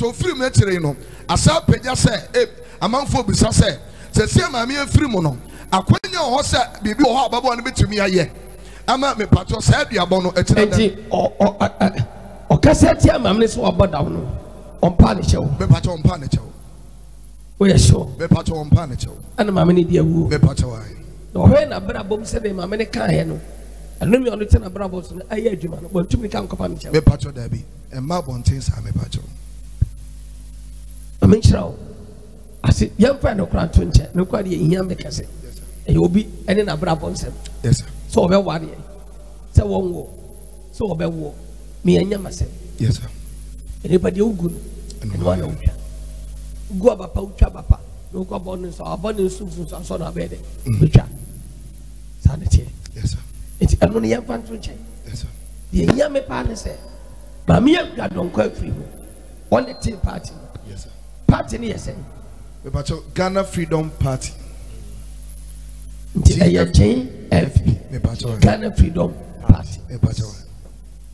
but ofiri mekyere no asa pagya sɛ amanfo bisa sɛ sɛ sɛ maame afiri mu no akwanya ho sɛ bibi ho ababo no betumi ayɛ ama me patɔ sɛ aduabɔ no akyere da o kasa ti amamne so aboda no ompa ne chewo me patɔ ompa ne chewo o ye so me patɔ ompa ne chewo ana maame ne dia wuo me patɔ wa no hwe na bra bom sɛ be maame ne kan he no anum yo no te na bra bom so ayɛ adwuma no bontumi kan kopa ne chewo me patɔ da bi e ma bonten sa me patɔ amenchrawo ase yamfa no kra to nche no kwa de hia me kase e obi ene na bra bom sɛ yes sir so obe ware sɛ wonwo so obe wo me anyamase yes sir anybody ugu no one ugu go abapa utwa bapa no ko abonu so so na bede utwa sanete yes sir enti anu ne yamfa nto nche yes sir de anyame pa ne se ba me Akua Donkor afiri ho one team party yes sir party ne yes sir we pato Ghana Freedom Party enti ayache FP me pato Ghana Freedom Party me pato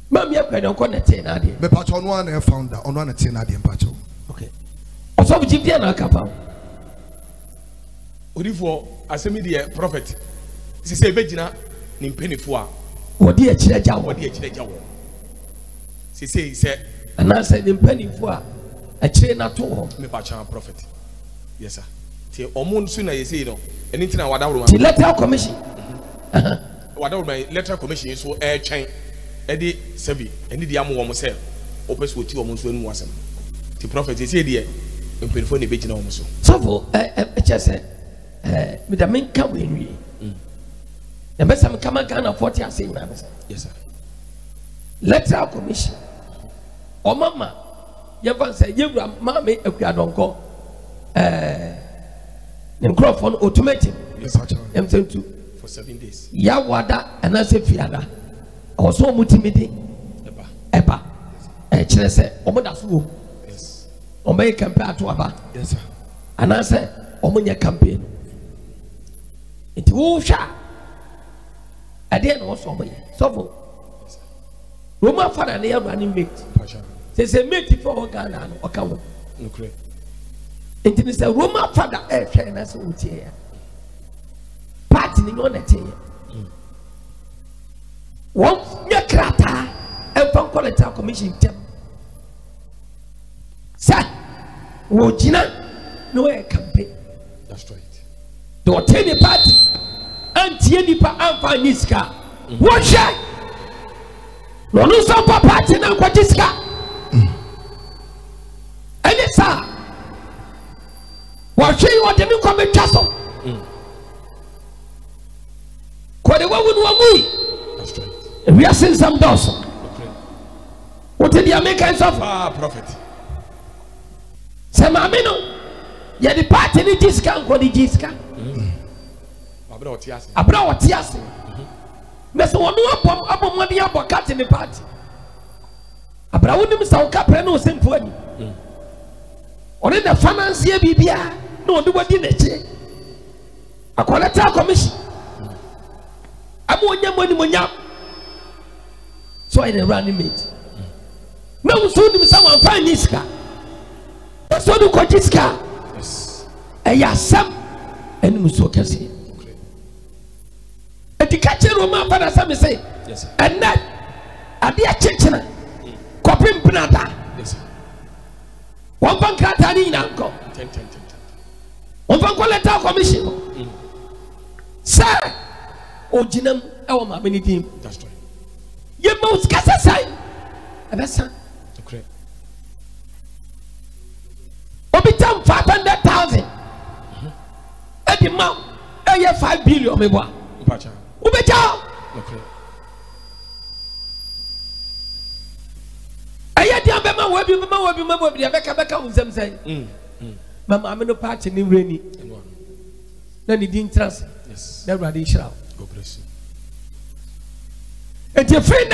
Mammy, I don't connect in Adia. But patch on one and founder on one and ten Adian Pato. Okay. Also, Gipiana Capa. Udifo, as a media prophet, she said, Begina, Nimpenifoa. What dear Chileja, what dear Chileja. She said, and I said, Nimpenifoa, a chain at all. Me Pacha prophet. Yes, sir. Till Omun sooner you say, no, and it's now what I want. Letter commission. What I my letter commission is so air chain. Eddie Sevi, and the Amu Mosel, opens with 2 months when was him. The prophet is here, and prefer the beating almost. So, I just said, with the main company, the best I'm coming can afford your same. Yes, sir. Let's our commission. Oh, Mama, you ever say you are Mammy Akua Donkor, and crop on automatic. Yes, I'm sent to for 7 days. Yawada and I say Fiada. Also, multimedia Eba, a chess, Omoda Fu, yes, Omay compare to Abba, yes, sir, and I said, Omonia campaign. It will shall. I didn't also be so. Roman Father near running mate. There's a mate for Ghana or Kawa. It is a Roman Father, a China, so here. Parting on a tear. Once your crata and from collector commission, sir, Wojina, no air campaign. That's right. Don't tell the party and Tienipa and Faniska. What shall no lose up a party and what is car? And it's a what she wanted to come in castle. Quite a woman who that's right. We are seeing some doors. Okay. What did you make us of? Ah, prophet. Say, Mamino, you're the party in the Jiska and called the Jiska. Abroad, yes. Abroad, yes. Mr. Wanuapom, Abomonia, or cut in the party. Abroad, Mr. Caprano, sent for you. Or in the financier BBA, no, do what in it. A collector commission. Abonia, Monia. So I running mate. No, so do someone find this car. So do coach this car. Yes. And Yasam and Musokasi. And the catcher Roman Father Sammy say, yes, and that a dear Chechena, Copim Pnata. Yes, sir. One bank Catalina. One bank letter commission. Sir, Ojinam, our mammy team. That's right. You must cast aside. Abesa. Okay. Obitam 500,000. Edi ma. Eye 5 billion me boa. Ubacha. Ubacha. Okay. Eye di abema webi abeka unzemzem. Mama ameno party ni reni. Na ni di interest. Yes. Na ready shall. God bless you. It's a friend,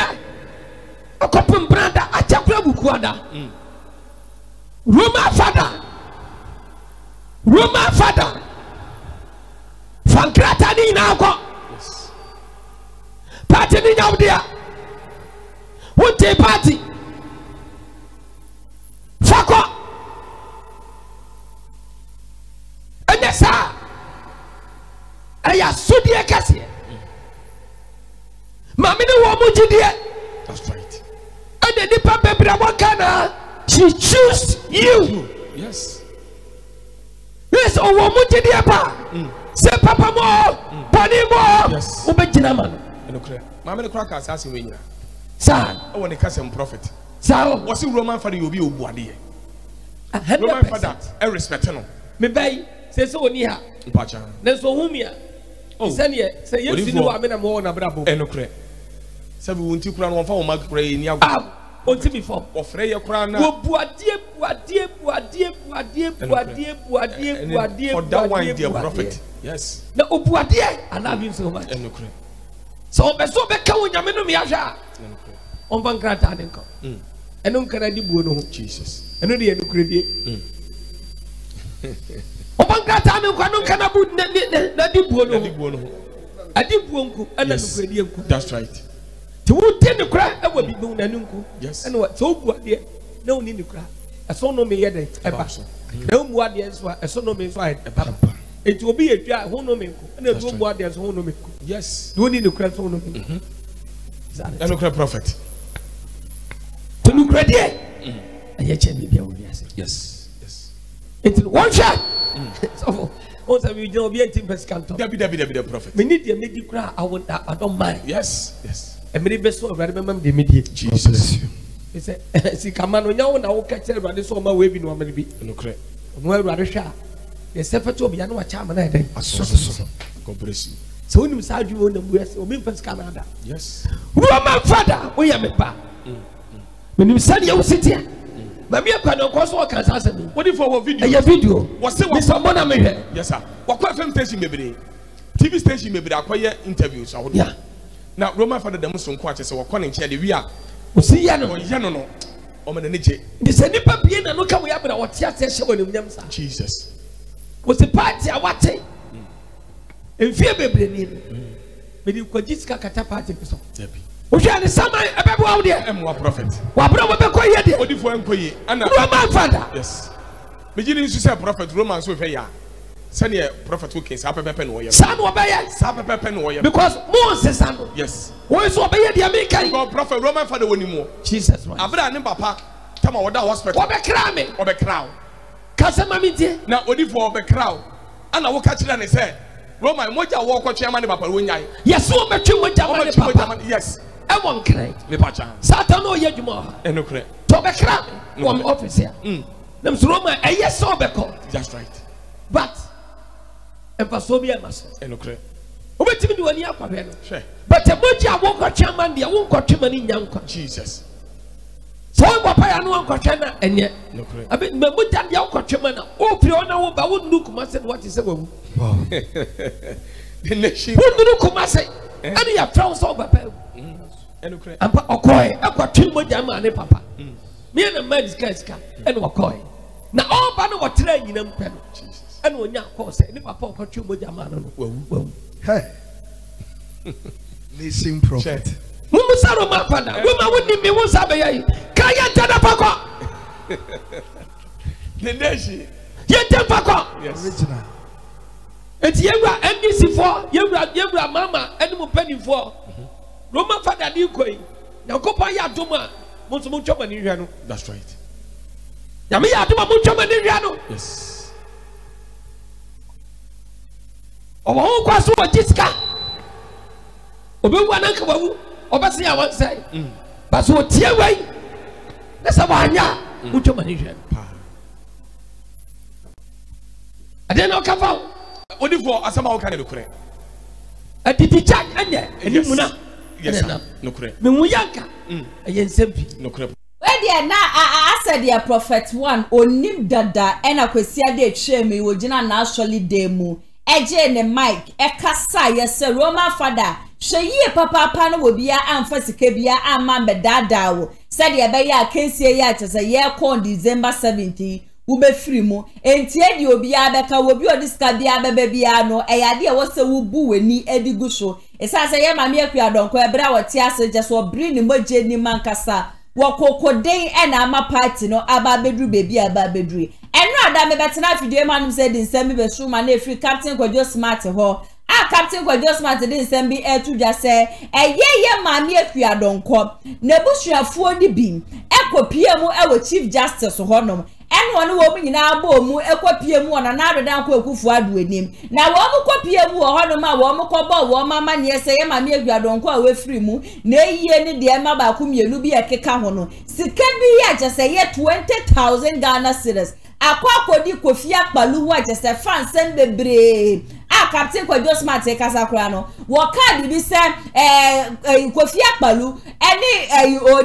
a couple brother, a chaplain, Roman Father, Fankratani now, party out there, what a party, Fako, Yesa. Aya sudie kase. Mami ni wo mu gidie. That's right. And the nipa bebra wo kana. She choose you. Yes. Yes, o wo mu gidie pa. Say papa mo, body mo. Yes. Ube gina man. Eno kra. Mami ni kra ka asase we nyira. Sir. O woni kase prophet. Sir. Wo si Roman Father you be obuade. Roman Father, I respect no. Me bay say so oni ha. Mpacha. Na so humia. Oh. Say yes no amena mo na brabo. Eno kra. Say we wonti kra no fa wo mag pray ni ago. Ah. Wonti before. Wo frey ye kra na. Wo buade. For that one the prophet. Yes. Na obuade and have him so much. Eno kra. So be so be ka wo nyame no me ahwa. Eno kra. On van grata denko. Eno kra di buo no Jesus. Eno de eno kra di. On van grata denko eno kra na di buo no. Na di buo no. Adi buo nku eno kra di nku. That's right. Ti wo te ne kra e wa bibu na nku. Yes. Eno so buo de na oni ne kra. Eso no me ye de e ba. Na omu ade eso a eso no me so e ba. E ti obi e twa ho no me nku. Na do buo ade eso ho no me nku. Yes. Do oni ne kra so no me. Mhm. Eno kra prophet. Yes, yes. It's one shot. The prophet. We need the cry. I don't mind. Yes, yes. And many best of remember the media. Jesus. He said, see, come on, now I will catch everybody. So my way be no money be. No credit. Well, Radisha. The separate of Yanua Chaman. I saw God bless you. So when you said you own the West, or Memphis Canada. Yes. Roman Father, we are a pa. When you said you sit here, but we are going to cross all kinds of things. What if our video? Your video. What's the one I'm here? Yes, sir. What kind of station may be? TV station may be acquired interviews. Yeah. Now, Roman Father, the Muslim quarter, so we're calling Charlie. We are. See, Yano, or Manage. They said, Nipper, and look at we have our theater show in Yamsa. Jesus. What's the party? I want it. And fear baby. But you could just cut a party. We are the summer about there. I'm a prophet. What prophet? And Roman Father. Yes. Beginning to say prophet Romans with a send a prophet who can sap pepper warrior. Some obey, sap pepper warrior. Because Moses, yes. Who is obey the American prophet Roman Father anymore? Jesus. Abra and Papa, come on, that was what a cramming of a crown. Casamamity. Now, what if for the crowd? And I will catch it and say, Roman, what I walk with Chairman Papa when I. Yes, so much you went to yes. I won't cry. Satan or Yajuma. And no cry. Tobacra, one officer. Them's Roman, a yes, so beco. That's right. But and Pasobia must. And no cry. What do you do any upper? But the Moja won't got Chairman, the won't got Chairman in Yanko. Jesus. So Papa and one Cochana and yet. No cry. I mean, Mabutan Yanko Chairman, oh, Fiona, but wouldn't look much at what is a woman. The next she wouldn't look Kumasi. And he have trounced over. And Okoy, Aquatimbo Jaman and Papa. Me and a man's guys come and Okoy. Now all Bano were training them. And when Yako said, Never Papa Cotumbo Jaman. Hey, listen, prophet. Mumusaro, my father, woman wouldn't be Musabe. Kaya Tanapaka. The next yet Tanapaka. Yes. It's Yabra NDC for Yabra Mama and Mupeni for Roman Father Nukoi. Now go by Yaduma, Musuchoma Niriano. That's right. Yamia Duma Muchoma Niriano. Yes. Our whole question was Jiska. Obuanaka, obviously, I won't say. But so, tear away. That's a wanya, Muchoma Nirian. I didn't know Kafao. Only for Asama can look correct. A titi jack and Muna. Yes, no correct. Muyanka, a yen simpi, no correct. Well, dear, now I said, dear prophet one, or Nim Dada, and I could see a day shame me would not naturally demo. A Jane and Mike, a Cassa, yes, a Roman Father. She ye papa pano will be a amphasicabia and mamma dada. Said ya by ya can see ya as a year con December 17. Ube frimo entie di obi abeka obi odiska bia bebe bia no eyade a wose wo buwe ni ediguso esase ye mame Akua Donkor ebra woti aseje so bri ni moje ni mankasa wo kokode en ama party no aba bedru bebi aba bedru Enra da me betina video ma num say din sembi be so ma na free Captain Kwadwo Smart ho. Ah Captain Kwadwo Smart din sembi etu dwa say eyeye maami Akua Donkor na busuafuo di bim ekopie mu ewo Chief Justice ho nom. Anyone who opened in our boom, a copy of one another down Kufuadu with him. Now, one copy of one of my woman, cobble, one man, yes, I am a mere Donko with free moon. Nay, any dear Maba, whom you be a Kekahono. Sikabia just a year 20,000 Ghana cedars. A quack di Kofi Apalu, just a France and the brave. Ah, Captain Kwadwo Smart Casacrano. What can be said? Kofi Apalu, any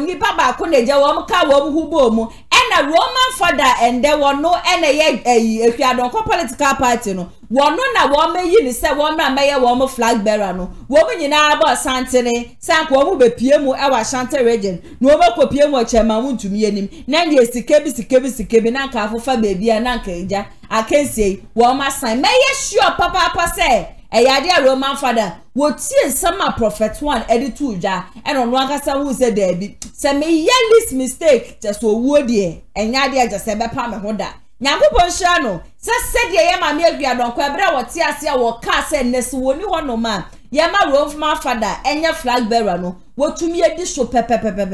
nipa bakuneja, one car, one who boom. Na Roman Father and there were no any if you are not political party no one na woman you ni say woman mayor woman flag bearer no woman you na about santene sanko woman be pm our Ashanti region no woman ko pm o chema wuntumi enim na ye sikebi na ka afofa baby na nka eja akensie woman sign mayor sure papa say Eyadia Roman Father, what see summer prophet one editor ja, and on one cassa who said there be some this mistake just so woody, and Yadia just said by Palmer Honda. Nyankopon Shano, just said ye am a milk yard on Quebra or Tiasia or Cass and Ness won't you want no man. Yama Roman Father, and your flag bearer no, what to me a dish so pepe, and I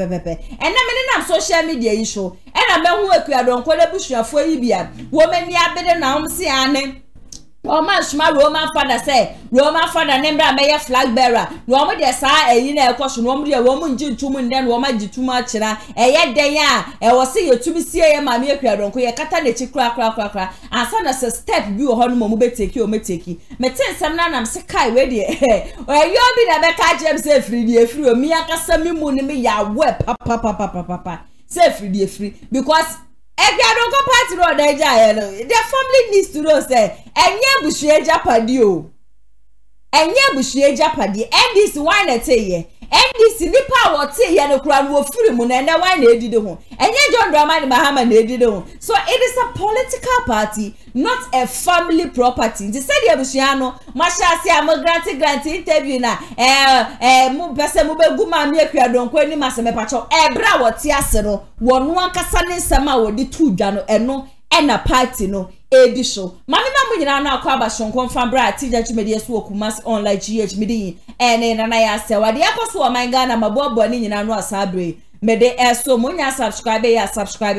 mean social media issue, and I mean work yard on Quebushia for Ibia, woman ya better now, see Anne. Oma shuma Roman Father say Roman Father nembra meye flag bearer no omo de saa eyi na ekoso no omo de omo njintum nden no omo ajitum akira eye den ya e wo se yetumi siye maami Akua Donkor ye kata na chikura asa na se step bi o hono mo beteki o meteki meten sam na nam se kai we de eyo bi na be ka jem se free de free o mi akasa mi mu ni mi ya we papa se free de free because Akua Donkor party road eja their family needs to know say enye bushi eja padi o enye bushi eja padi NDC why na te ye NDC nipa wo te ye no kura no ofiri mu na na why na edide ho enye John Dramani Mahama na edide ho so it is a political party not a family property they said ye bushi ano masha si am grant interview na mu pese mu begu maami Akua Donkor ni maseme pacho ebra wo te ase no wonu ankasa ne nsema wo di tudwa no eno ena party no edisho mami mamu nyina na akwa abashonko mfa bra atija chimedi esu Kumasi Online GH midi ene na ya sewade yakoso o man Ghana mabobo ni nyina no asabre mede eso munya subscribe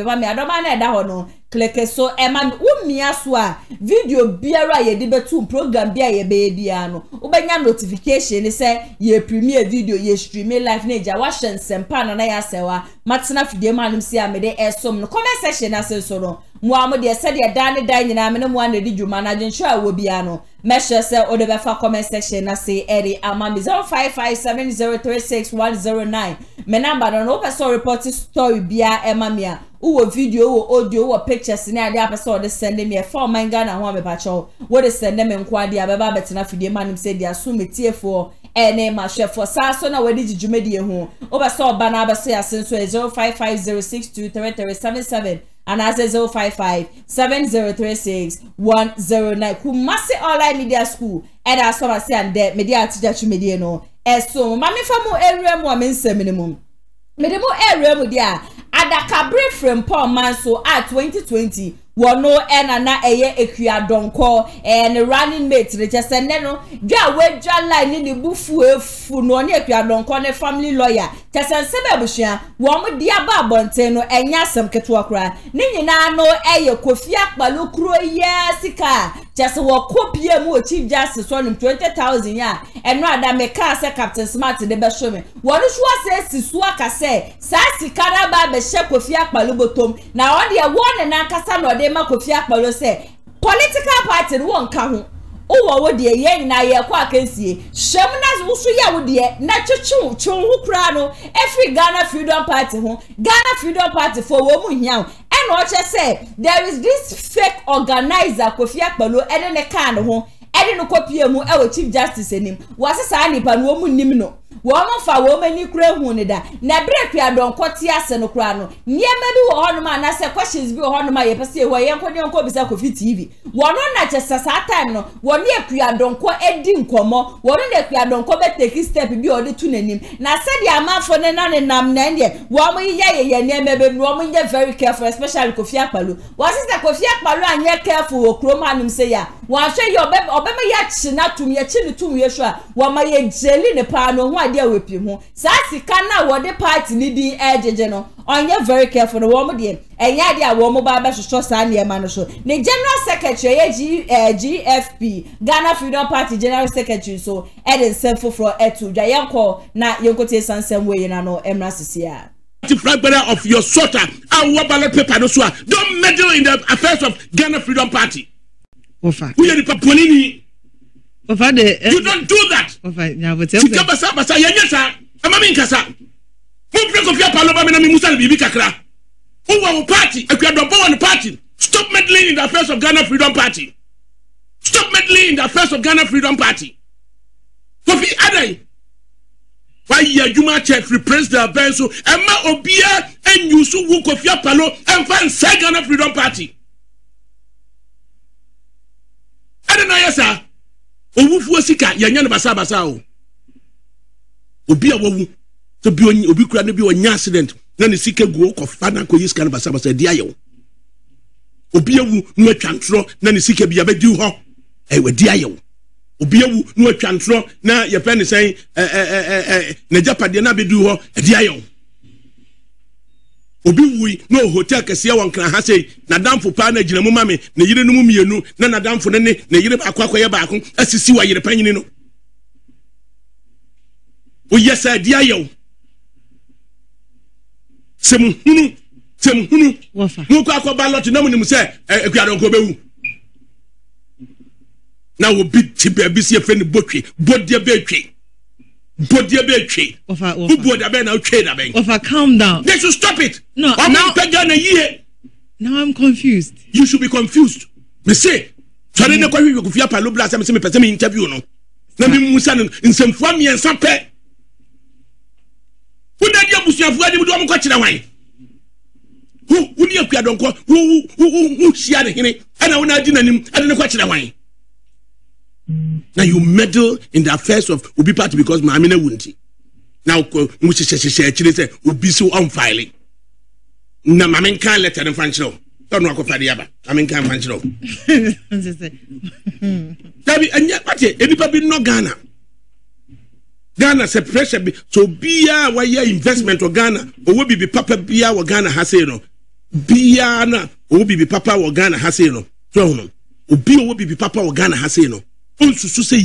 mami adoma na eda ho no click so e mami umia so a video biara ye di betu program bia ye be bia no ubenya notification ni se ye premiere video ye stream live neja washen sempa na ya sewa matina fidie malum si a mede eso no comment section asenso no Muhammad de said ya dane dan nyina me no mo anedi djuma na djensho a wo bia no measure se o de befa comment section na say eri amami 0557036109 me number no person report story bia emami a wo video wo audio wo pictures ni ade apese o de send me for my Ghana ho me pa cho wo de send me nkwade abeba betena fidie manim say dia so metiefo ene ma hwefo saa so na wadi djuma die ho obeso oba na abese asenso 0550623377 and as a 0557036109 Kumasi Online Media School and as I say and the media teacher to media no so mama famu area mu amensem ni mu mede mu area mu dia adakabre from Paul Manso at 2020 wono enana eye Akua Donkor and running mate Richard Seneno dwa we dwa line ni bufu efu no ne Akua Donkor ne family lawyer tesensebe busua wo mo dia ba bonten no enya sem keto akra ne nyina no eye Kofi Apalu kro ye sika just wo kopie mu Chief Justice so 20,000 ya eno ada me ka se Captain Smart de be show me wo no so se sisu aka se sa sika na ba be she Kofi Apalu botom na wo de wo na kasa no Kofi Apalu say political party won ka ho wo wo de ye na ye kwa akansie shem na wo so ye wo de na chuchu ho kra no every Ghana Freedom Party ho Ghana Freedom Party for wo mu hia and what you say there is this fake organizer Kofi Apalu ene ne kan ho ene no kopie mu e wo Chief Justice enim wo se sa nipa no wo mu nim no Woman fa woman ni kure hunida. Na break ya don koti ase no kura no. Niema bi wo hono ma na se questions bi wo hono ma ye pese wo yenko ne yenko bisa Kofi TV. Wono na chesa sa time no, wono akua donko edi nkomo. Wono na akua donko be take step bi odi tu nanim. Na se de amafo ne na ne nam na ndie. Womo ye ye niema be womo ye very careful especially Kofi Apalu. Wo sister Kofi Apalu anye careful wo kuro ma nim se ya. Wo ahwe ye obema ya china tum ye chini tum ye hwa. Wo ma ye jeli ne pa no ho ade awepi ho. Sa sika na wo de party ni din ejeje no. Onye very careful no wo mo de enya de a wo mo ba ba soso sa ne ma no so. Ne general secretary ye GFP Ghana Freedom Party general secretary so eden self for etu dwa ye ko na ye ko te sansem we na no emra sisia. Brother of your sorter and what ballot paper no so don't meddle in the affairs of Ghana Freedom Party. Ofa. Who ye the Papolini? Ofa de. You don't do that. Ofa nya bote. Sikabasa basa yanyasa. Amami nkasa. Mupre Kofi Apalu ba mena mi musa le bibi kakra. Who wa party? Akua Donkor wa party. Stop meddling in the affairs of Ghana Freedom Party. Stop meddling in the affairs of Ghana Freedom Party. Kofi Adai. Why your human church represents the benso Emma Obia and Yusu Wu Kofi Apalu and fan say Ghana Freedom Party. Adai sir. Owufu sika yanya no basa basa o obi a wawu to bi oni obi kura no bi onya accident na ne sika guo kofa na ko yiska no basa basa dia yew obi awu no atwantro na ne sika bi abedi ho e we dia yew obi awu no atwantro na ye pe ne sen na japade na bedu ho e dia yew obi wui no hotel kase ya wankra ha sei na damfo pa na gina mu mame na yire no mu mienu na na damfo ne ne na yire akwakwa ya baako asisi wa yire panyini no o yesa dia yew sem hunu wafa no kwa ballot na mu ni mu se Akua Donkor bewu na wo big tibe bi se fe ni botwe bodie betwe calm down. They should stop it. No, now I'm confused. You should be confused. Me say, sorry, no, you could feel Palu blast. I'm saying, person interview no. Let me move in some form and some pay. Who did you push your foot? You don't catch that one. Who did you don't go? Who shared it? And I will not deny him. I don't catch that one. Now you meddle in the affairs of Obi Party because my amine wunti. Now she say Obi so on filing. Na mamen kan letter in French law. Don't know what the other. I mean can French law. Tabi anya pate enipa bi no Ghana. Ghana se pressure bi so bia wa ya investment of Ghana owo bi papa bia wa Ghana ha say no. Bia na owo bi papa wa Ghana ha say no. So no. Obi owo bi papa wa Ghana ha say no. Of course, I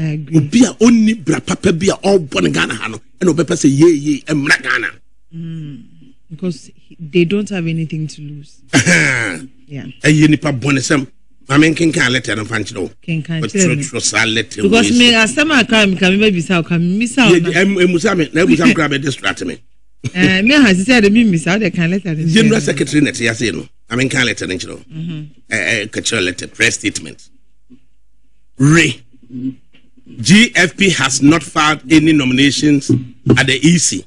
agree. Bia only bra papa bia all born Ghana hano and obepa say ye emra Ghana. Because they don't have anything to lose. Yeah. And ye nipa bonesem. I mean can let and fanch no. Can let him. Because me as some come maybe so come miss out. Musame grab a distract me. Me has said me miss out they can let her. General Secretary net yes no. I mean, can't let an angel. Cultural letter, press statement. Re. GFP has not filed any nominations at the EC.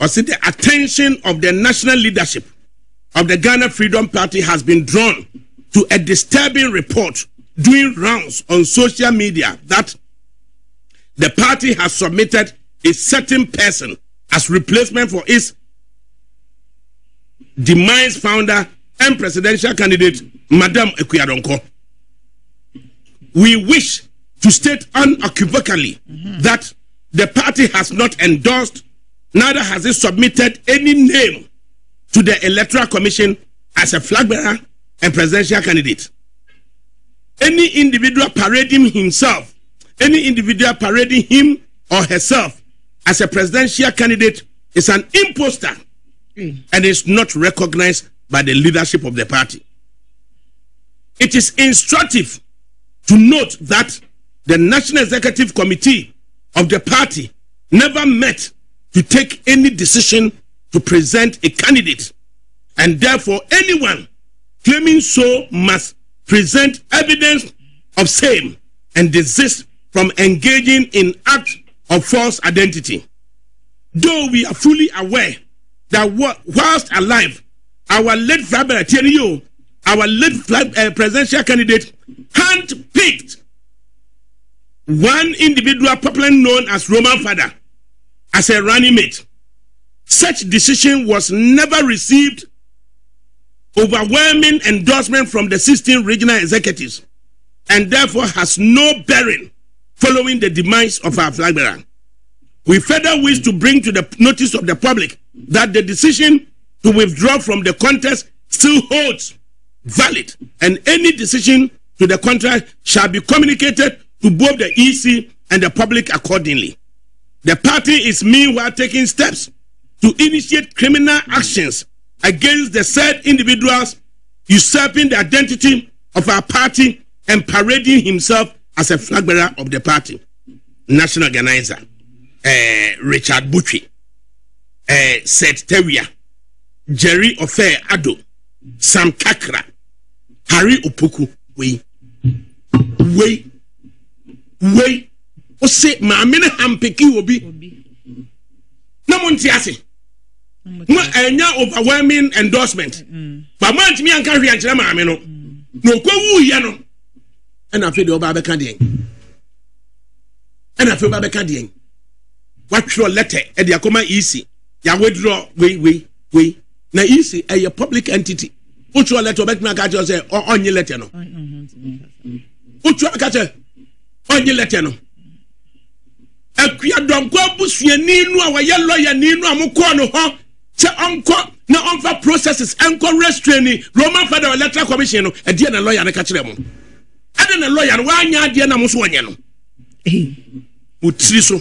Or see, the attention of the national leadership of the Ghana Freedom Party has been drawn to a disturbing report doing rounds on social media that the party has submitted a certain person as replacement for its demise founder and presidential candidate, Madam Akua Donkor. We wish to state unequivocally that the party has not endorsed, neither has it submitted any name to the Electoral Commission as a flag bearer and presidential candidate. Any individual parading himself, any individual parading him or herself as a presidential candidate is an imposter. And is not recognized by the leadership of the party. It is instructive to note that the National Executive Committee of the party never met to take any decision to present a candidate, and therefore anyone claiming so must present evidence of same and desist from engaging in acts of false identity. Though we are fully aware that whilst alive, our late presidential candidate hand-picked one individual popularly known as Roman Father as a running mate. Such decision was never received overwhelming endorsement from the 16 regional executives and therefore has no bearing following the demise of our flag bearer. We further wish to bring to the notice of the public that the decision to withdraw from the contest still holds valid, and any decision to the contrary shall be communicated to both the EC and the public accordingly. The party is meanwhile taking steps to initiate criminal actions against the said individuals usurping the identity of our party and parading himself as a flag bearer of the party. National organizer Richard Butchie, Seth Tewia, Jerry Ofer Ado, Sam Kakra, Harry Opoku, we o se maamene ampeki obi na montiase mo anya overwhelming endorsement but man timi anka hwe ankyere maame no no kwowu ye no na afi de oba be ka den na afi oba be ka den watro letter e de akoma EC ya withdraw we na EC a public entity utro letter oba timi anka say onye letter no utro anka onye letter no Akua Donkor busuani nu awaye lawyer ni nu amko no ho se onko na onfa processes enko restraining Roman Father electoral commission no e de na lawyer na ka kire mo ade na lawyer no anya de na mo so onye no otiri so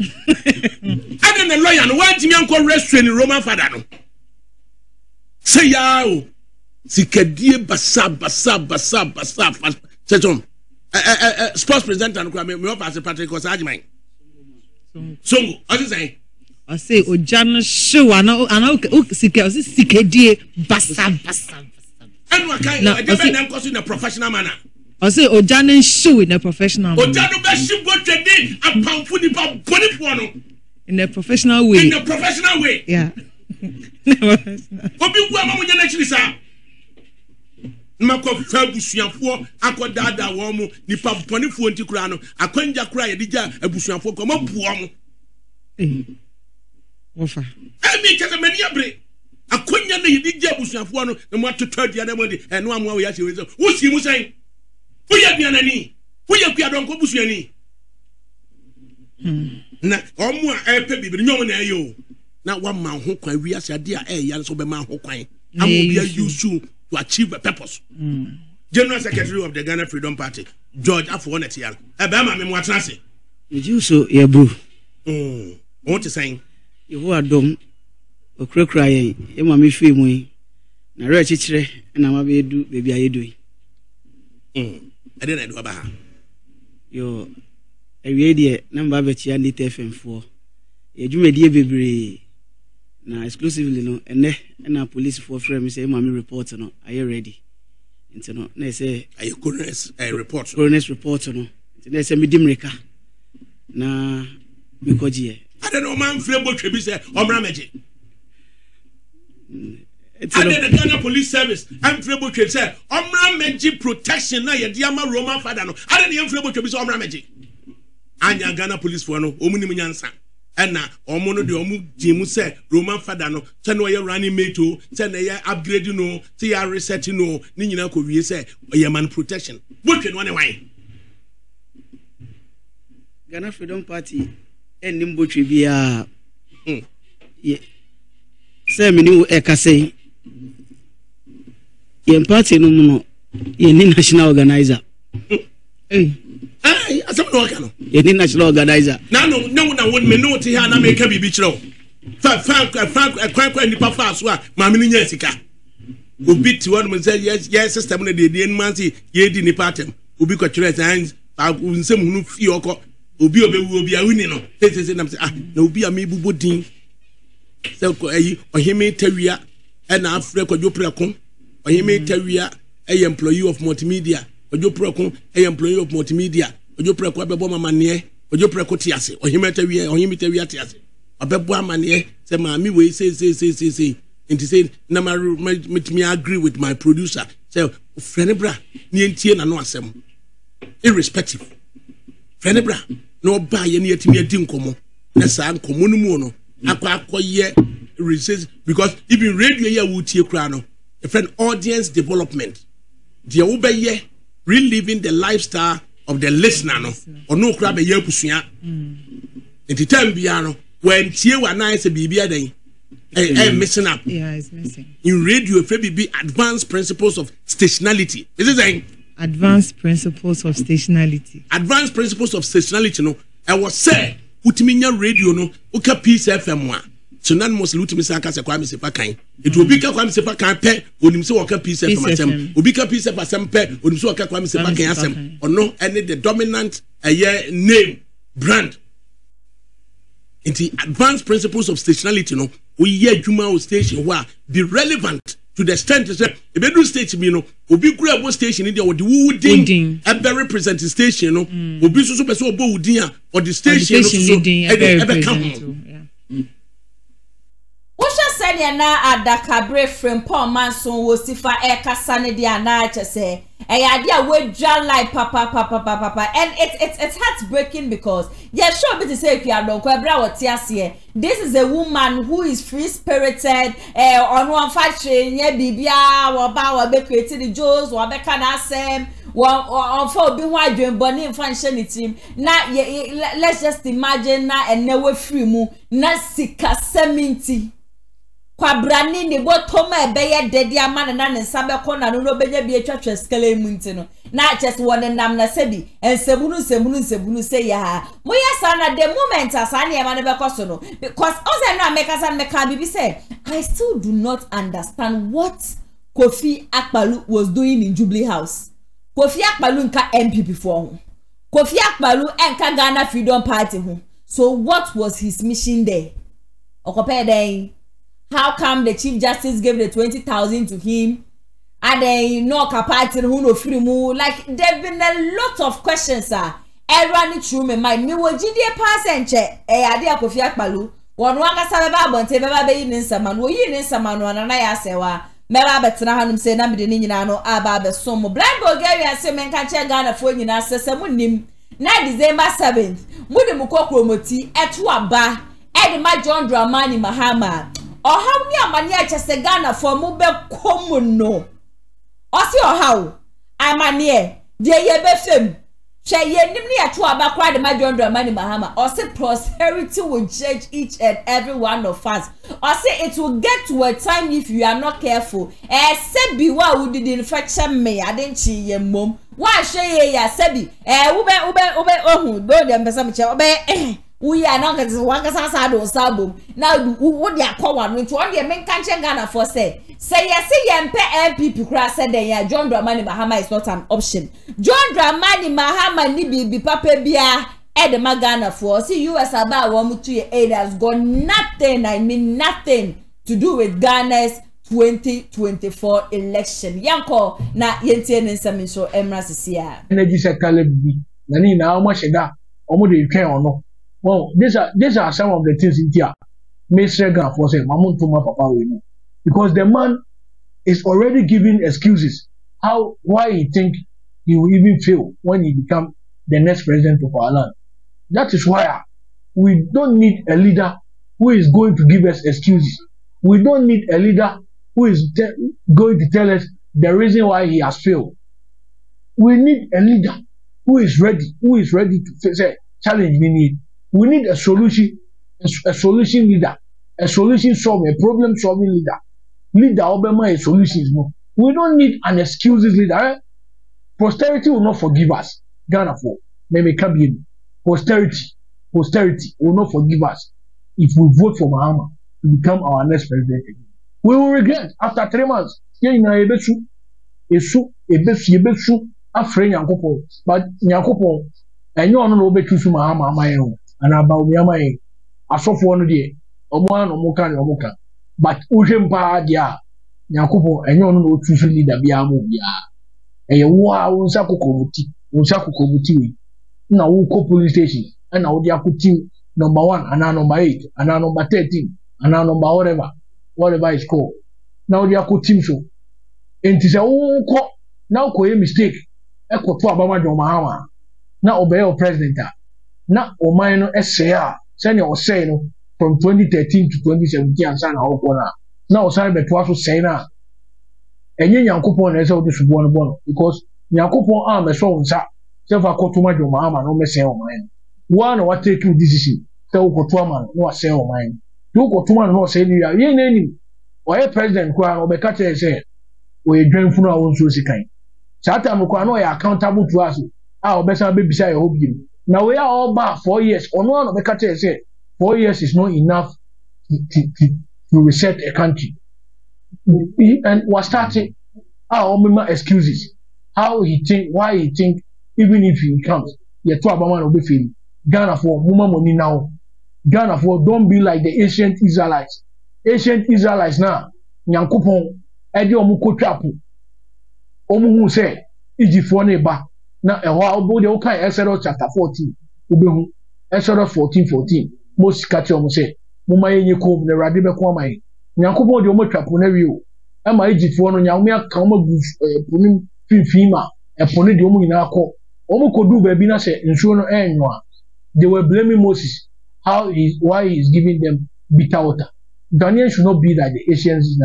ade na lawyer no wantimi enko restraining Roman Father no se yao sikadie basa se tom sports presenter no me offer say Patrick Osajman Songo as you say I say Ojano show ana o sike o sikedie basa anu akai I dey na cause in a professional manner I say Ojano show in a professional manner Ojano be show go trade and pamfu ni ba boni for no in a professional way yeah obi gwa mamunya na chiri sa Mako Fabusianfo, Akodada Womu, Nipa Ponifu Antikurano, Akonja Cry, Dija, Abusianfo, come up, Womu. Offer. I mean, Casamaniabre. Akonya, Dija Busianfo, and what to third the other body, and one more yes, you who's you saying? We have Yanani, we have Piadonko Busiani. Now, Omo, I pay the nominee you. Now, one man who can be as a dear, a young soberman who can. I will be a you to achieve a purpose. General Secretary of the Ghana Freedom Party, George Afonetti. Ebema me mwatrase. You so your bro. What is saying? You who are dumb, or cry, you mammy free me. Now, register, and I'm a do, baby. I do. I didn't do about her. You're a radio number bet you and the FM4. You may dear baby. Now exclusively no, and now police for frame say mommy report no. Are you ready? And so no, they say are you coroner's report? Coroner's report no. They say me dimreka. Na me koje. I don't know man frame go trebi say omra meje. And the Ghana Police Service am frame go trebi say omra meje protection na ye dia ma Roman Father no. I don't know frame go trebi say omra meje. Anya Ghana police for no, omuni mu nyansa. Ena omono de omu jimu se Roman Father no se no ye running mate o se na ye upgrade no se ya reset no ni nyina ko wie se ye man protection botwe no ne wan Ghana Freedom Party enim botwe bia ye se me ni e ka sei ye party no no ye ni national organizer Hey, I don't know what kind. You need national organizer. No, me know what here. Now make a baby chiro. Frank, quite in the past. Why, my mini Jessica? We beat one. We say yes. Sister, we need the manzi. Yes, the party. We be quite sure. Times, we say we no fear. We be a winner. No, say no. Ah, no, we be a me bubu ding. So, I ohime teria. I na afre ko jo prekon. Ohime teria. I employee of multimedia. Ojo Procon, a employee of multimedia, ojo preko abebo mama nie ojo preko tiase ohimete wie ohimete wie tiase abebo amane say maami we say and say na me agree with my producer say friend bra ni entie na no asem irrespective friend bra no ba ye ni atimi adi nkomo na sa nkomo no mu no akwakoye resist because even radio here we tie kra no a friend audience development the obeye reliving the lifestyle of the listener no or no kra be ye kusua enti time bia no when tie wa na se bibia den eh messing up yeah it's missing in radio fe bibi advanced principles of stationality is it saying advanced principles of stationality no I was say utiminya radio no uka peace fm wa so nan mostly utimi akase kwa mesefa kan it obi ka kwa mesefa kan pe onim se waka peace fm asem obi ka peace fm asem pe onim se waka kwa mesefa kan asem ono any the dominant aye name brand in the advanced principles of stationality no we hear juma station wa be relevant to the extent that ebedu station you know obi kura bo station in there or the wooden a very representing station no obi so person obo wooden a or the station so ebe come what you said na adakabre frame Paul Manson wo sifa e kasa ne dia na chese e ya dia we dwa like papa and it's heartbreaking because yeah sure bit say if you are don ko ebra woti ase this is a woman who is free spirited on one factory nya bibia wo ba wo be create the joes wo be kan asem wo for bi wa dwen boni mfanche ni team na let's just imagine na enewe free mu na sika 70 kwabrani ni botoma ebeye dede ama na ne nsa beko na no benya bi etwatwa skele mu ntino na just won nam na sebi ensebunu se ya mo yesa na the moment asane ema ne beko so no because also no make bibi say I still do not understand what Kofi Apalu was doing in Jubilee House. Kofi Apalu nka MPP for ho. Kofi Apalu nka Ghana Freedom Party ho. So what was his mission there? Okope dey. How come the Chief Justice gave the 20,000 to him? And then no kapati who no free mu. Like there've been a lot of questions, sir. Errani true me mind. Me wo GDA pass and check. Eh adi Kofi Apalu. Wanu wanga sabeba bonte beba be yin nsaman. Wo yin nsaman wana na ya sewa. Meba betina hanum se na mide ni nyina no aba be so mo. Blind Bulgaria se men kan che Ghana fo nyina sese mu nim. Na December 7th. Mu de mu kokromoti eto aba. E de ma John Dramani Mahama. Ohaw ni amani achese Ghana for mu be komu no. Osi ohaw amani e de ye be fem. She ye nim ni eto aba kwa de ma John Dramani Mahama. Osi prosperity will judge each and every one of us. Osi it will get to a time if you are not careful. Sebi wa wudi di infection me adenchi ye mom. Wa she ye ya sebi. Ube ohu do de mpesa me che obe we are not getting one casado sabum. Now, would ya call one which one your men can't Ghana for say? Say, yes, see, and pay MPP crass said they are John Dramani Mahama is not an option. John Dramani Mahama nibi be papa beer at the Magana for see you as about 1 2 year aid has got nothing, I mean nothing to do with Ghana's 2024 election. Yanko na yentien and some show emras here. Energy sector, Nanina, how much is that? Omudi, you can't know. Well, these are some of the things in here. Mr. Ghana for saying, Mamun to my papa, we know. Because the man is already giving excuses how, why he think he will even fail when he become the next president of our land. That is why we don't need a leader who is going to give us excuses. We don't need a leader who is going to tell us the reason why he has failed. We need a leader who is ready to say, challenge we need. We need a solution, a solution leader, a solution solver, a problem solving leader. Leader Obama is solutions. No, we don't need an excuses leader. Eh? Posterity will not forgive us. Ghana for maybe can be posterity will not forgive us if we vote for Mahama to become our next president. We will regret after 3 months. But Nyakopo, and you don't know better to Mahama my own. And about Yamai, I saw for 1 year, or one or more can, but Ujempa, ya, Yakupo, and you know, usually the Biamu, ya, a wow, Sakuko, Sakuko, na uko police station and now they are putting number 1 and now number 8 and now number 13 and now number whatever is called. Now they are putting so. And it's a uko now koye mistake. Eko to Obama John Mahama na obey your president na oman no SCR senior or say no from 2013 to 2017 and sana uko na na osare betwa so say na enye nyankopon na ese odi subo no bono because nyankopon am eso unsa self akotuma John Mahama no mesen oman one what take you decision so ukotuma man no asay oman do ukotuma no say you ye nani oye president kwa obeka te say we dwenfunu awon so sikan Sata mkwa no ya accountable to us. Our best baby beside your hobby. Now we are all back 4 years. On one of the catches say 4 years is not enough to reset a country. And was starting our excuses. How he think, why he think, even if he comes, you're Obama will be feeling. Ghana for Muma money now. Ghana for don't be like the ancient Israelites. Ancient Israelites now. Nyankupon Edio Mukotrapu. Omu say, Egypt for neba. Now, a while body okay, Exodus chapter 14. Ubehu, Exodus 14:14. Most catch your say, Mumaye Yakum, the Radibe Kwamai. Yankubo, your motor punerio. Am I Egypt for no Yamia Kama Punim Fima, a Ponidiomu in our court? Omukodu Babina said, Insuno Anua. They were blaming Moses. How is why he is giving them bitter water? Ghanaians should not be like the Asians.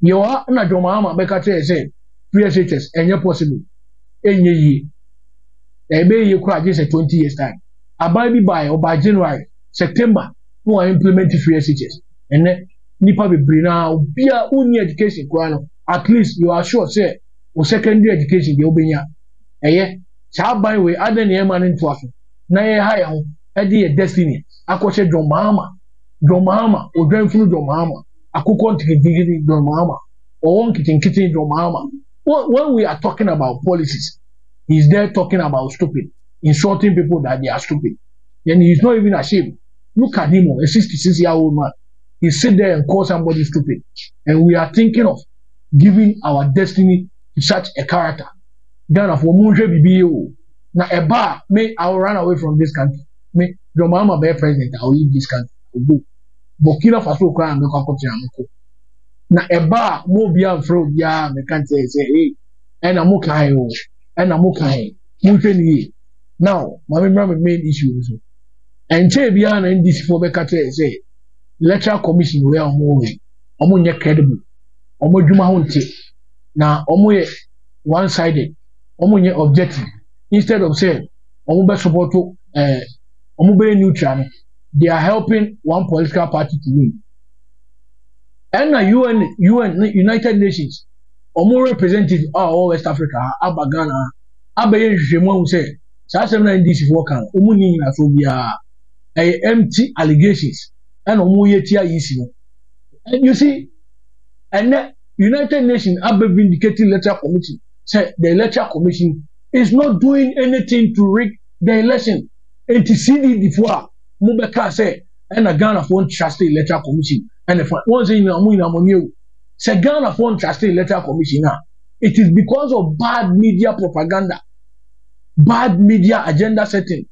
You are not your mama, Becate said. Preachers, and you're possible. And ye, a baby you cry just a 20 years time. A baby by or by January, September, who are implementing free teachers. And then, Nipa be now be a only education. At least you are sure, say, or secondary education, you'll be here. And yeah, child by way, other than a man in 12. Now, high home, a dear destiny. I could say, John Mahama, or grandfather John Mahama. I could continue John Mahama, or one kitten John Mahama. When we are talking about policies, he's there talking about stupid, insulting people that they are stupid. And he's not even ashamed. Look at him, a 66-year-old man. He sit there and call somebody stupid. And we are thinking of giving our destiny to such a character. Ghana for Munje BBO. Now, Eba, may I will run away from this country. May your mama be president, I will leave this country. Burkina Faso, I will go to na eba mo bia mfro bia me kan say eh ena mo kai o ena mo kai mo teni now my main issue is and che bia na NDC for be ka say electoral commission we am we omo nye credible omo dwuma ho nte na omo ye one sided omo nye objective instead of saying omo be support omo be neutral they are helping one political party to win. And the UN, United Nations, or more representatives of all West Africa, Abba Ghana, Abba Yenjemon, who said, Sassaman, this is working, Umuni, Asobia, empty allegations, and Omuyetia issue. And you see, and the United Nations, Abba Vindicating Electoral Commission, said the Electoral Commission is not doing anything to rig the election. And to see the before, Mubeka said, and the Ghana won't trust the Electoral Commission. And if one thing you say Ghana phone trusted electoral commissioner, it is because of bad media propaganda, bad media agenda setting,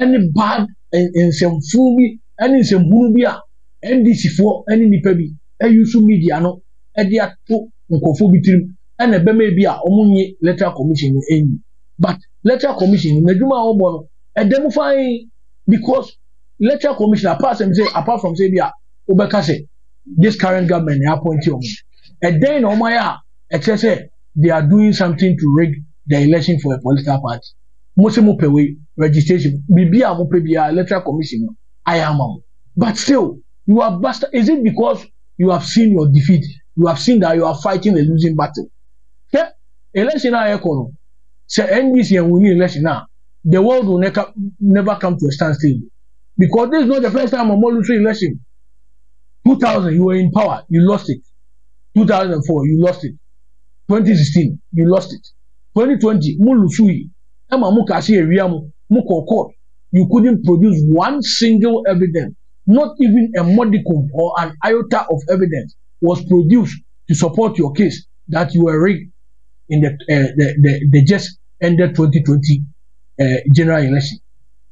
any bad and some fubi, any some hunubia, NDC4, any nipebi, and you should media no, and they are to unconfobi trim, and a bemebia omunye electoral commission any. But electoral commission, Neduma Obono, and them fine because electoral commissioner apart from Sabia. This current government appointed him. And then Omaya, they are doing something to rig the election for a political party. Mosemo Pewe registration, Bibia Mopebia electoral commission. I am. But still, you are bastard. Is it because you have seen your defeat? You have seen that you are fighting a losing battle. Okay? Election now econo. Say NDC and winning election now. The world will never come to a standstill. Because this is not the first time a military election. 2000, you were in power, you lost it. 2004, you lost it. 2016, you lost it. 2020, Mulusui, Emma Mukasi Riamu, Muko Court, you couldn't produce one single evidence. Not even a modicum or an iota of evidence was produced to support your case that you were rigged in the just ended 2020 general election.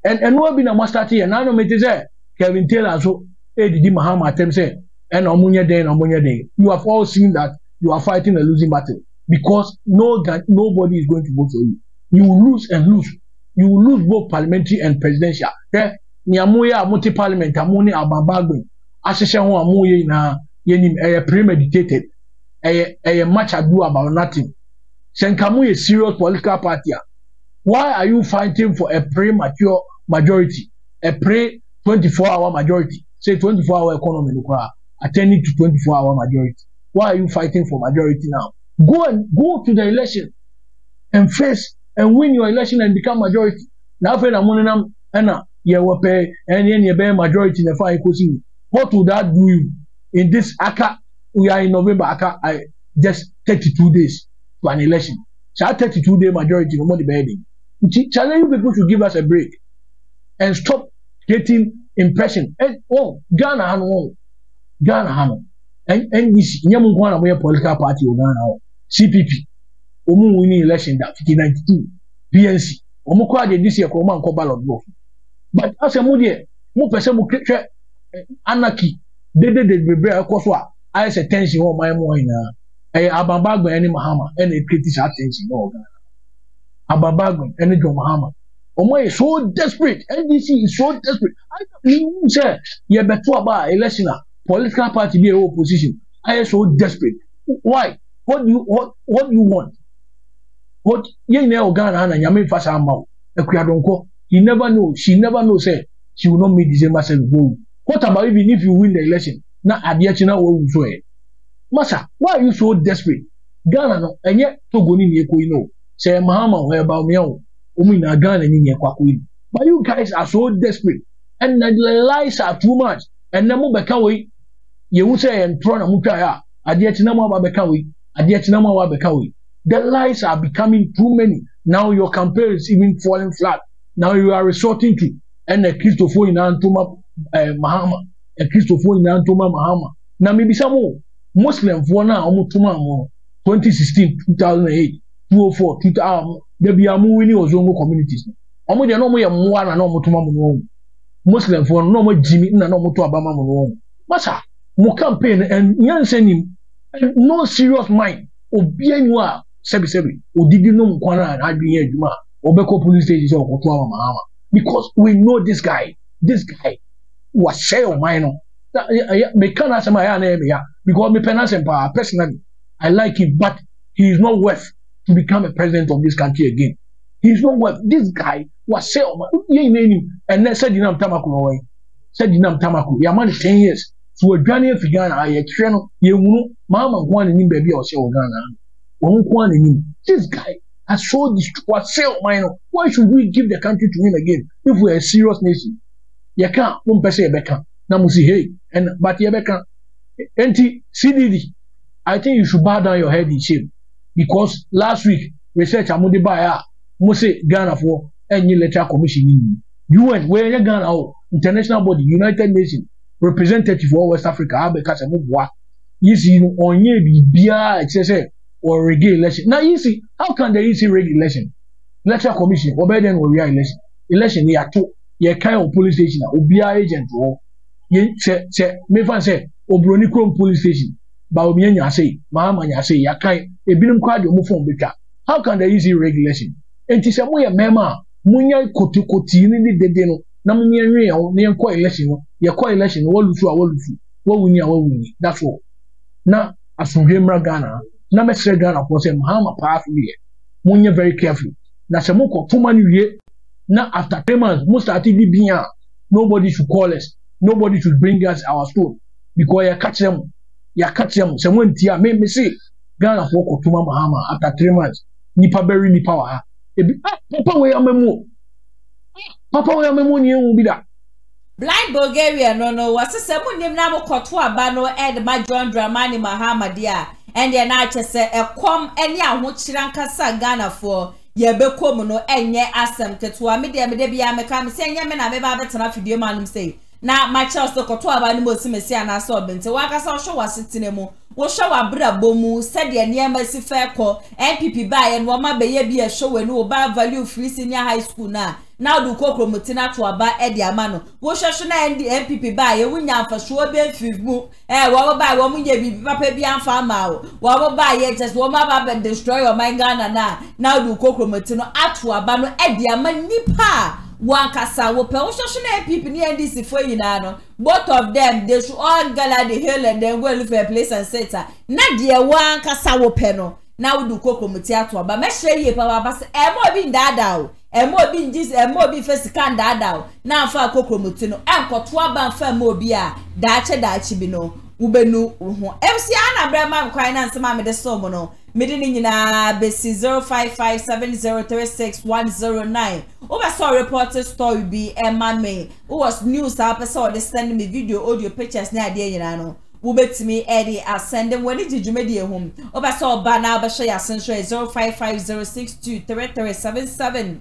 And we've been a master here. Now no say Kevin Taylor so ADD Mahama attempt say and Omunya Day. You have all seen that you are fighting a losing battle because nobody is going to vote for you. You will lose and lose. You will lose both parliamentary and presidential. Okay? Niamuya multi parliament amuni ababagwe. Asese ho amuye na yenim eh premeditated. Eh much ado about nothing. Senkamu is serious political party. Why are you fighting for a premature majority, a pre-24-hour majority? Say 24-hour economy, attending to 24-hour majority. Why are you fighting for majority now? Go to the election and face and win your election and become majority. Now, when I'm on and you will pay and you bear majority in the fire. What would that do you in this Accra? We are in November. Accra, just 32 days to an election. So 32-day majority, no more debating. Challenge you people should give us a break and stop getting impression. And oh, Ghana, and NDC, Nyamunkwana, we are political party of Ghana, CPP, Omu winning election that 1992, PNC, Omukwa de this year, Koman Kobal of both. But as a Mudia, Mupasemu anarchy, they did prepare a Koswa, I said, tension on my mind. Ababagwe any Mahama any critics attention no Ababagwe any John Mahama. Omo is so desperate. NDC is so desperate. I don't say you better about election. Political party be opposition. I am so desperate. Why? What do you want? What you know Ghana and Yami Fasama Akua Donkor. He never know. She never know. Say she will not make December 7th vote. What about even if you win the election? Now Adiachina will swear. Masa, why are you so desperate? Ghana no, and yet Togoni Nieko, you know. Say Mahama or about me, Umina Ghana Nieko. But you guys are so desperate, and the lies are too much. And Namu Bekawi, you would say, and Trona Mukaya, Adiatinama Bekawi, Adiatinama Bekawi. The lies are becoming too many. Now your campaign is even falling flat. Now you are resorting to, and the Christopher in Antuma Mahama, and Christopher in Antuma Mahama. Now maybe some more. Muslim for now, 2016, 2008, 2004, 2000, there be a more winning Ozongo communities. Omo de no mo ya mo ana no mo to mamu Muslim for no mo jimi na no mo to abama mo. Masa mo campaign and nyansenim no serious mind obianwo a sebi odidi no mo kwana na adwen adwuma obekọ police station so ko to Mahama because we know this guy was say o minor. Me can't answer my name here because me penance him personally. I like him, but he is not worth to become a president of this country again. He is not worth. This guy was said, and then said, "Dinam Tamaku." He man 10 years. So a journey of Ghana, I explain. You know, Mama Kwan and him baby or say Ghana. Mama Kwan and him. This guy has so destroyed. Say, why should we give the country to him again if we are a serious nation? You can't. One person you can't. Namusi hey, and but Yebeka anti CDD. I think you should bow down your head in shame because last week research amudi baya Mose Ghana for any letter commission. UN where Ghana international body United Nations representative for West Africa Abeka Samubwa easy on ye bia etc or reggae election. Now easy how can they easy reggae election? Letter commission or better than we are election. Election they are two ye kind of police station or bia agent or me fan say Obroni Krom police station ba obi anya say Mahama anya say yakai ebinim kwa de omofon betwa. How can they use regulation enti say mo ye mema munya kotikoti ni dede no na munya nwe ya na yenko election no yekọ election walufu wawuni that's all na asumhemra Ghana na mesre Ghana ko say Mahama path we munya very careful na say mo ko fuma ni wie na after 3 months mo start bibia nobody should call us. Nobody should bring us our stone because you catch them. You catch them. Someone tear me. Me say Ghana for Kotuma Mahama after 3 months. Nipa bury ni power. Papa we amemo. Papa we amemo ni enu bida. Blind Bulgaria no. Wasi someone ni mna mo Kotwa bano ed ma John Dramani Mahama dia. And they na chese ekom eni ahu chirankasa Ghana for yebe komo no enye asem ketwa. Me dia me de biya me ka me say enye me na me ba betena video manum say. na macha so koto abani motime si anaso obente wakasa osho wasitine mu osho wabrabomu said ya niema si feko npp ba ye no ma beye bi e show we no ba value free senior high school na na do kokro mutina to aba e de ama no osho so na npp ba ye wunya afasuo be fivu wo ba wo munye bi papa bi anfa ma wo ba ye just wo ma ba destroy your mind Ghana na na do kokro mutino ato aba no e de ama nipa wankasa wope woshashune people ni NDC for yinano both of them they should all gather the hill and then go look for a place and settle na de wankasa wope no na wudu kokomoti ato aba me hye pa baba se emo bi ndada o emo bi njis emo bi fesi kan dada o na afa kokomoti no enkoto aba fa mo bi a daache bi no ubenu ho mc ana brema nkwan na nsema me de som no Midini nyina besi 0557036109. Over saw reporter story be a mammy. Who was news up saw they send me video audio pictures near the no. Who bet me Eddie as sending when it did you media home. Over saw banana basha ya century 0550623377.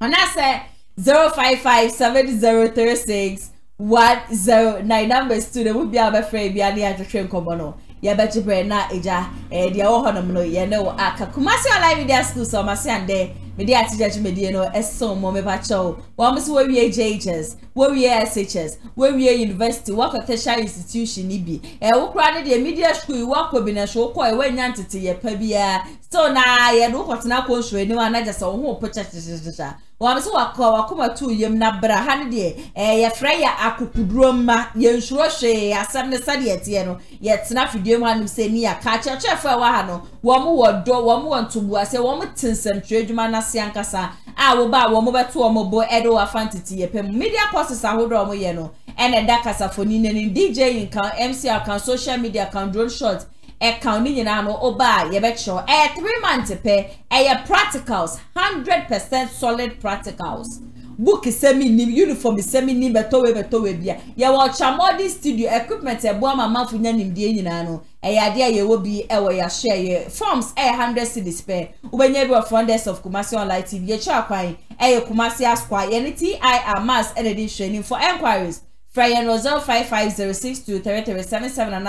And I said 0557036109 numbers to the would be our friend be a train commono. Ya betu bre na eja dia wo hono no ye ne wo aka Kumasi Online Media School so ma se ande media teacher ju medie no eso mo me ba cho wo mo se wo wie JHS wo wie SHS wo wie university wo tertiary institution ni bi wo kura ne de media school wo ko bi na so ko e wanya ntete ye pa bia so na ye do ko tena ko so eni wa na jasa wo ho pocha wo mo se wa ko wa kuma tu yem na bra ha ne de ye freya akukuduro ma ye nsuro hwe asem ne sade ye tie no ye tena fidie mu anu se ni aka chefo wa ha no wo mo wodo wo mo wontubu ase wo mo tinsem twedwuma na siankasa awo ba wo mo beto wo mo bo edo afantiti ye pem media courses ahodo mo ye no ene da kasa foni ne DJ nkan MC account social media account drone shot account ni nyina no oba ye betcho 3 months pe ye practicals 100% solid practicals book semi nim uniform semi nim beto we bia ye wo chamodi studio equipment e bo mama funya nim die nyina no eyadia ye wo bi ewo ya share ye forms 100 cedis per ubenye bi of funders of Kumasi Online TV ye cha kwan eye Kumasi Asqua ye ti ir mass editing training for inquiries Friday 0550623377 and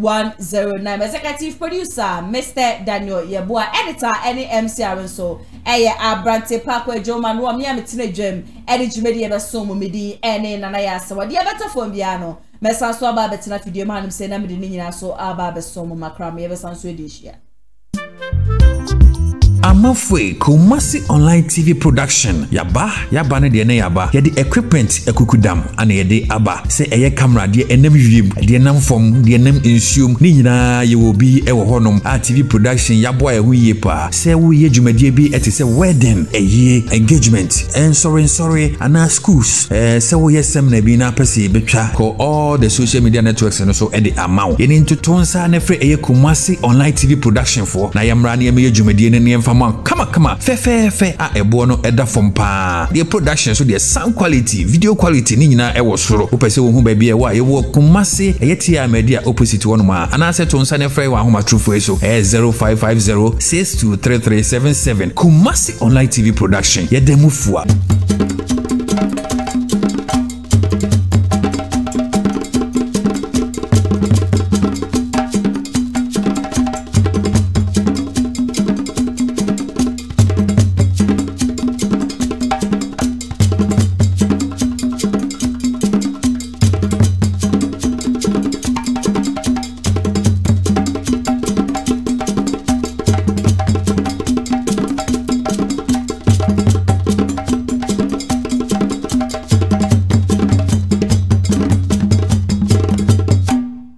0557036109 executive producer Mr Daniel Yeboa editor any MCR so eye Abrante Parkway Joman wo me ametine dwam edit media be so mo medi ene nana ya sawa dia beto fo bia no Mesa so aba betina video manum se na mede nyina so aba be so mo makra me be san so edishia Amafwe Kumasi Online TV Production yaba ne de na yaba ye de equipment ekukudam ana ye de aba se eye camera de enam yim de enam form de enam insume ni nyina ye obi e wo honom a TV Production yabo e hu ye pa se wo ye dwumadie bi ete se wedding eye engagement and sorry ana schools se wo ye seminar bi na pese betwa ko all the social media networks no so e de amaw ye nto tonsa na fre eye Kumasi Online TV Production for na yamra na ye dwumadie ne ne Come on, fe a ebono eda fompa. The production so the sound quality, video quality ni nyina e wo soro. Wo pese wo hu ba bia wa ye wo Kumasi e yeti a media opposite wo no ma. Ana se to nsa ne frɛ wa homa trufo eso. 0550623377. Kumasi Online TV Production. Ye demufua.